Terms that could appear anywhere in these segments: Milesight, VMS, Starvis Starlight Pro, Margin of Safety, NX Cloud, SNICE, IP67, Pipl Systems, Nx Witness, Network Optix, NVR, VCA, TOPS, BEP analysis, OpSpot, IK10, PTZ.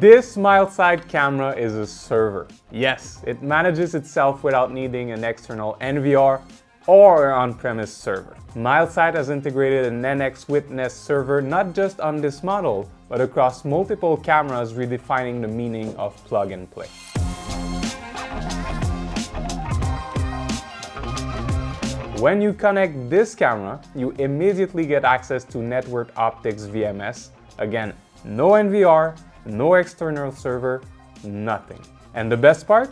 This mild-side camera is a server. Yes, it manages itself without needing an external NVR or on-premise server. Milesight has integrated an Nx Witness server not just on this model, but across multiple cameras, redefining the meaning of plug and play. When you connect this camera, you immediately get access to Network Optix VMS. Again, no NVR, no external server, nothing. And the best part?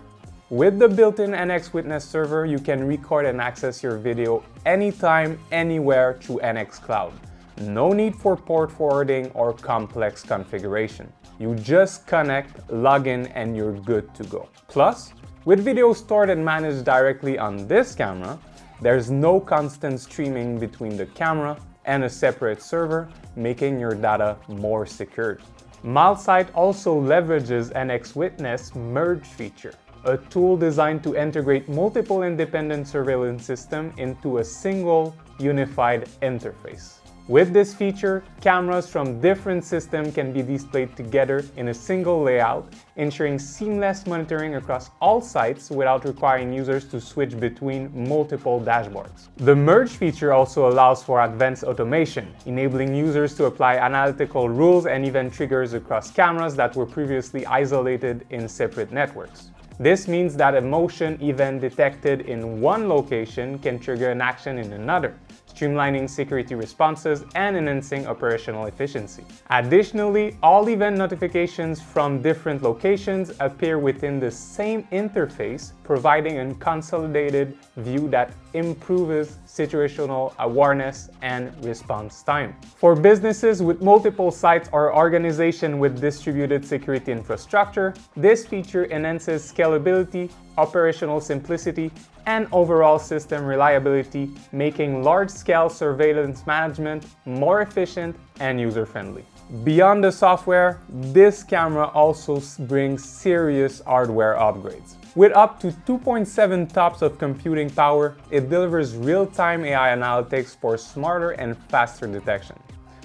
With the built-in NX Witness server, you can record and access your video anytime, anywhere through NX Cloud. No need for port forwarding or complex configuration. You just connect, log in, and you're good to go. Plus, with video stored and managed directly on this camera, there's no constant streaming between the camera and a separate server, making your data more secure. Milesight also leverages NX Witness merge feature, a tool designed to integrate multiple independent surveillance systems into a single unified interface. With this feature, cameras from different systems can be displayed together in a single layout, ensuring seamless monitoring across all sites without requiring users to switch between multiple dashboards. The merge feature also allows for advanced automation, enabling users to apply analytical rules and event triggers across cameras that were previously isolated in separate networks. This means that a motion event detected in one location can trigger an action in another, streamlining security responses and enhancing operational efficiency. Additionally, all event notifications from different locations appear within the same interface, providing a consolidated view that improves situational awareness and response time. For businesses with multiple sites or organizations with distributed security infrastructure, this feature enhances scalability, operational simplicity, and overall system reliability, making large-scale surveillance management more efficient and user-friendly. Beyond the software, this camera also brings serious hardware upgrades. With up to 2.7 TOPS of computing power, it delivers real-time AI analytics for smarter and faster detection.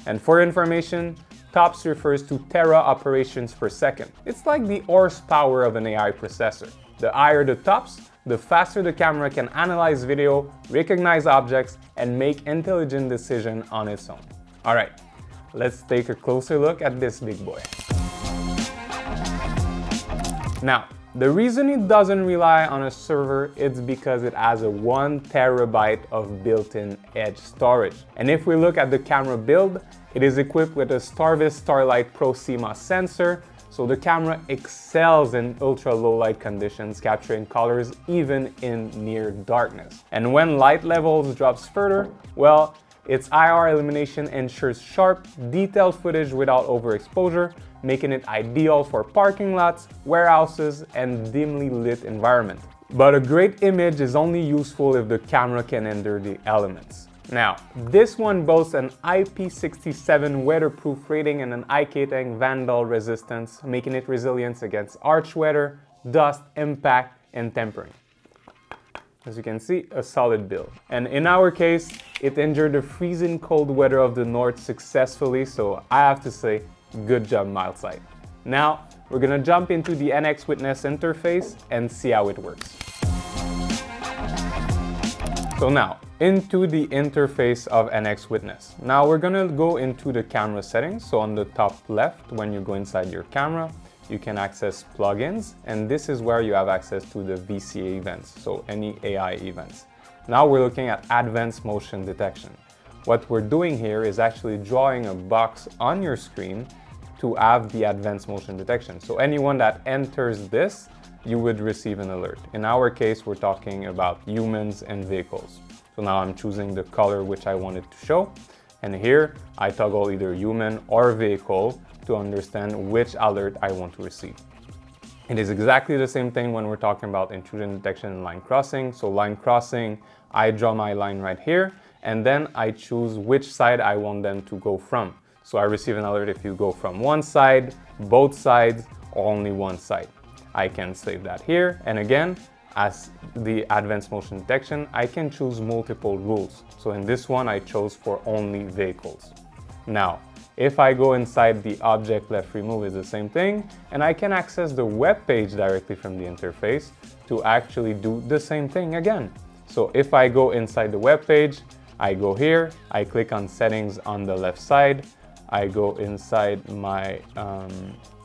And for information, TOPS refers to tera operations per second. It's like the horsepower of an AI processor. The higher the TOPS, the faster the camera can analyze video, recognize objects, and make intelligent decisions on its own. All right, let's take a closer look at this big boy. Now, the reason it doesn't rely on a server is because it has a 1 terabyte of built-in edge storage. And if we look at the camera build, it is equipped with a Starvis Starlight Pro CMOS sensor, so the camera excels in ultra-low light conditions, capturing colors even in near darkness. And when light levels drops further, well, its IR illumination ensures sharp, detailed footage without overexposure, making it ideal for parking lots, warehouses, and dimly lit environments. But a great image is only useful if the camera can endure the elements. Now, this one boasts an IP67 weatherproof rating and an IK10 vandal resistance, making it resilient against arch weather, dust, impact, and tempering. As you can see, a solid build. And in our case, it endured the freezing cold weather of the north successfully, so I have to say, good job, Milesight. Now, we're gonna jump into the NX Witness interface and see how it works. So now, into the interface of NX Witness. Now we're gonna go into the camera settings. So on the top left, when you go inside your camera, you can access plugins, and this is where you have access to the VCA events, so any AI events. Now we're looking at advanced motion detection. What we're doing here is actually drawing a box on your screen to have the advanced motion detection. So anyone that enters this, you would receive an alert. In our case, we're talking about humans and vehicles. So now I'm choosing the color which I wanted to show. And here I toggle either human or vehicle to understand which alert I want to receive. It is exactly the same thing when we're talking about intrusion detection and line crossing. So line crossing, I draw my line right here, and then I choose which side I want them to go from. So I receive an alert if you go from one side, both sides, or only one side. I can save that here, and again, as the advanced motion detection, I can choose multiple rules. So in this one, I chose for only vehicles. Now, If I go inside the object left remove, is the same thing, and I can access the web page directly from the interface to actually do the same thing again. So if I go inside the web page, I go here, I click on settings on the left side, I go inside my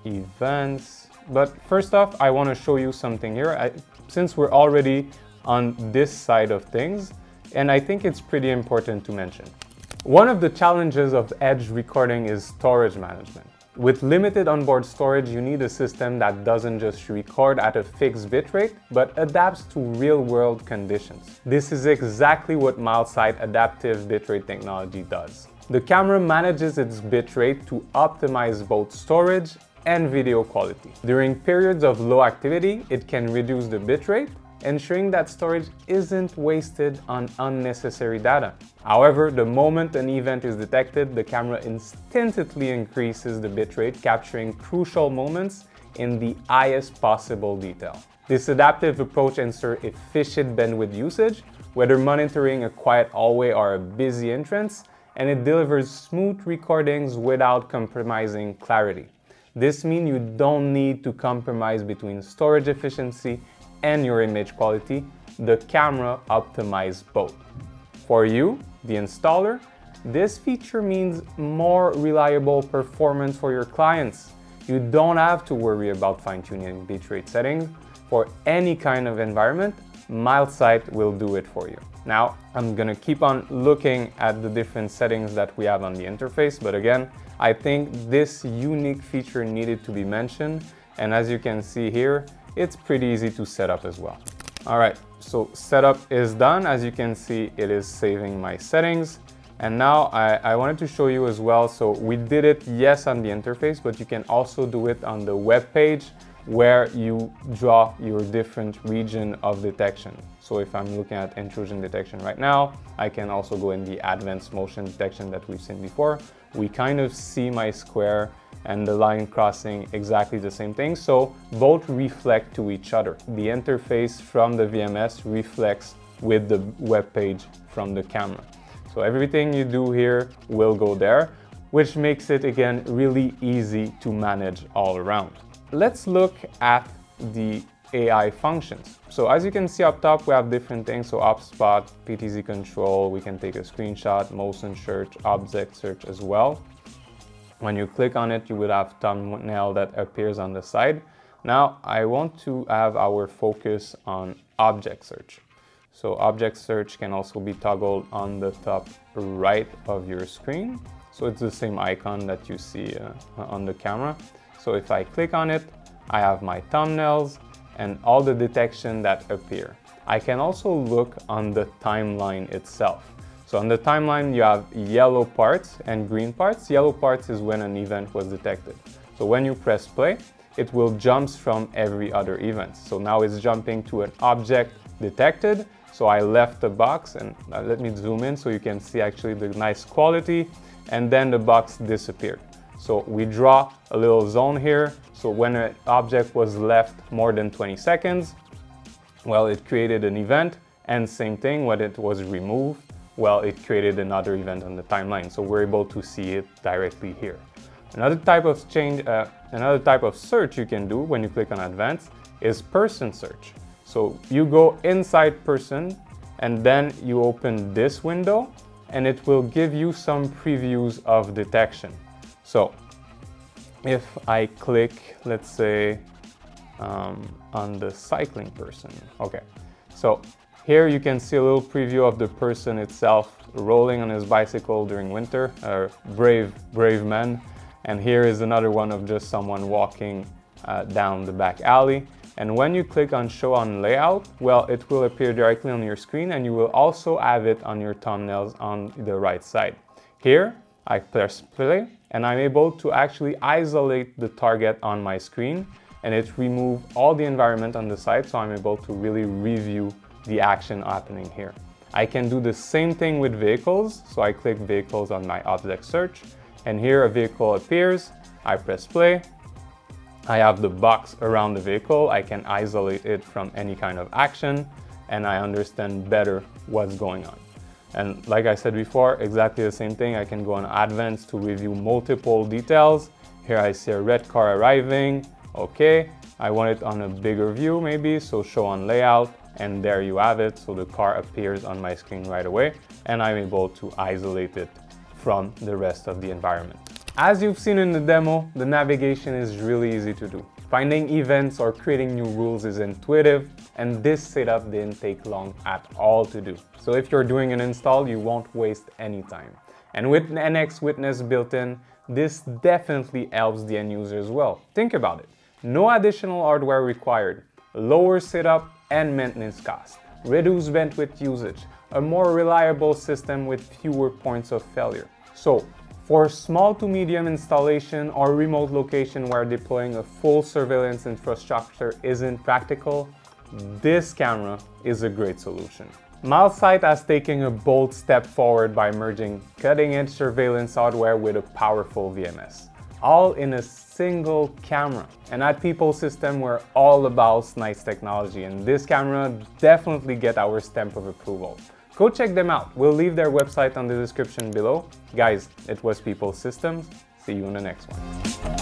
events. But first off, I want to show you something here. Since we're already on this side of things, and I think it's pretty important to mention. One of the challenges of edge recording is storage management. With limited onboard storage, you need a system that doesn't just record at a fixed bitrate, but adapts to real-world conditions. This is exactly what Milesight adaptive bitrate technology does. The camera manages its bitrate to optimize both storage and video quality. During periods of low activity, it can reduce the bitrate, ensuring that storage isn't wasted on unnecessary data. However, the moment an event is detected, the camera instantly increases the bitrate, capturing crucial moments in the highest possible detail. This adaptive approach ensures efficient bandwidth usage, whether monitoring a quiet hallway or a busy entrance, and it delivers smooth recordings without compromising clarity. This means you don't need to compromise between storage efficiency and your image quality. The camera optimizes both. For you, the installer, this feature means more reliable performance for your clients. You don't have to worry about fine-tuning bitrate settings. For any kind of environment, Milesight will do it for you. Now, I'm gonna keep on looking at the different settings that we have on the interface, but again, I think this unique feature needed to be mentioned, and as you can see here, it's pretty easy to set up as well. All right, so setup is done. As you can see, it is saving my settings. And now I wanted to show you as well, so we did it, yes, on the interface, but you can also do it on the web page where you draw your different region of detection. So if I'm looking at intrusion detection right now, I can also go in the advanced motion detection that we've seen before. We kind of see my square and the line crossing, exactly the same thing. So both reflect to each other. The interface from the VMS reflects with the web page from the camera. So everything you do here will go there, which makes it again really easy to manage all around. Let's look at the AI functions. So as you can see up top, we have different things. So OpSpot, PTZ control, we can take a screenshot, motion search, object search as well. When you click on it, you will have thumbnail that appears on the side. Now I want to have our focus on object search. So object search can also be toggled on the top right of your screen. So it's the same icon that you see on the camera. So if I click on it, I have my thumbnails and all the detection that appear. I can also look on the timeline itself. So on the timeline, you have yellow parts and green parts. Yellow parts is when an event was detected. So when you press play, it will jump from every other event. So now it's jumping to an object detected. So I left the box and let me zoom in so you can see actually the nice quality, and then the box disappeared. So we draw a little zone here. So when an object was left more than 20 seconds, well, it created an event, and same thing when it was removed, well, it created another event on the timeline. So we're able to see it directly here. Another type of change, another type of search you can do when you click on advanced is person search. So you go inside person and then you open this window and it will give you some previews of detection. So if I click, let's say, on the cycling person, okay. So here you can see a little preview of the person itself rolling on his bicycle during winter, brave man. And here is another one of just someone walking down the back alley. And when you click on show on layout, well, it will appear directly on your screen and you will also have it on your thumbnails on the right side. Here, I press play and I'm able to actually isolate the target on my screen and it removes all the environment on the side, so I'm able to really review the action happening here. I can do the same thing with vehicles, so I click vehicles on my object search and here a vehicle appears, I press play, I have the box around the vehicle, I can isolate it from any kind of action and I understand better what's going on. And like I said before, exactly the same thing. I can go on advanced to review multiple details. Here I see a red car arriving. Okay, I want it on a bigger view maybe, so show on layout, and there you have it. So the car appears on my screen right away, and I'm able to isolate it from the rest of the environment. As you've seen in the demo, the navigation is really easy to do. Finding events or creating new rules is intuitive, and this setup didn't take long at all to do. So if you're doing an install, you won't waste any time. And with Nx Witness built in, this definitely helps the end user as well. Think about it. No additional hardware required, lower setup and maintenance costs, reduced bandwidth usage, a more reliable system with fewer points of failure. So, for small to medium installation or remote location where deploying a full surveillance infrastructure isn't practical, this camera is a great solution. Milesight has taken a bold step forward by merging cutting-edge surveillance hardware with a powerful VMS, all in a single camera. And at Pipl Systems, we're all about SNICE technology, and this camera definitely gets our stamp of approval. Go check them out. We'll leave their website on the description below. Guys, it was Pipl Systems. See you in the next one.